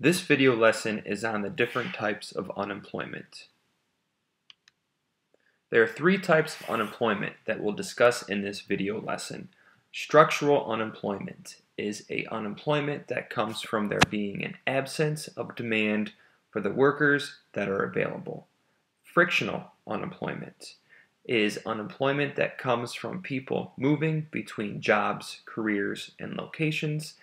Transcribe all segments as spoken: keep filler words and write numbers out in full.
This video lesson is on the different types of unemployment. There are three types of unemployment that we'll discuss in this video lesson. Structural unemployment is a unemployment that comes from there being an absence of demand for the workers that are available. Frictional unemployment is unemployment that comes from people moving between jobs, careers, and locations.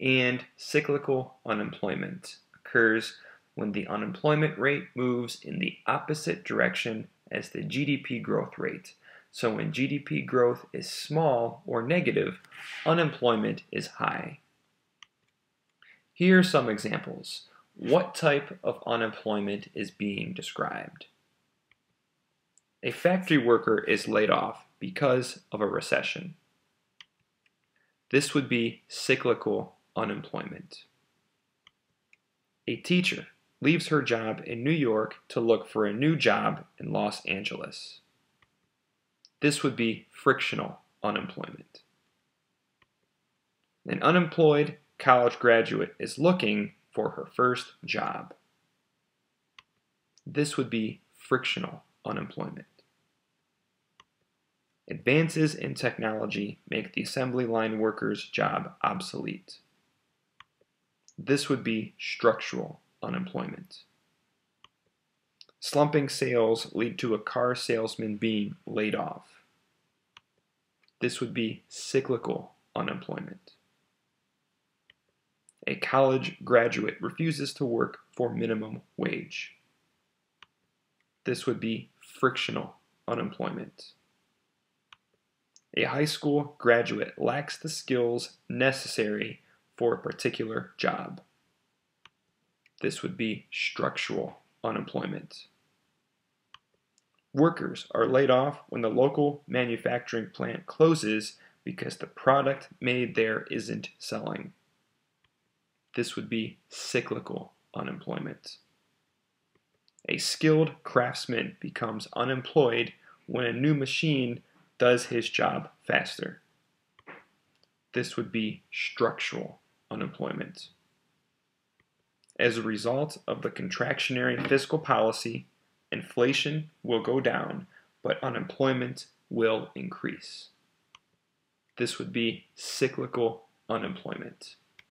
And cyclical unemployment occurs when the unemployment rate moves in the opposite direction as the G D P growth rate. So when G D P growth is small or negative, unemployment is high. Here are some examples. What type of unemployment is being described? A factory worker is laid off because of a recession. This would be cyclical unemployment. A teacher leaves her job in New York to look for a new job in Los Angeles. This would be frictional unemployment. An unemployed college graduate is looking for her first job. This would be frictional unemployment. Advances in technology make the assembly line worker's job obsolete. This would be structural unemployment. Slumping sales lead to a car salesman being laid off. This would be cyclical unemployment. A college graduate refuses to work for minimum wage. This would be frictional unemployment. A high school graduate lacks the skills necessary for a particular job. This would be structural unemployment. Workers are laid off when the local manufacturing plant closes because the product made there isn't selling. This would be cyclical unemployment. A skilled craftsman becomes unemployed when a new machine does his job faster. This would be structural unemployment. As a result of the contractionary fiscal policy, inflation will go down, but unemployment will increase. This would be cyclical unemployment.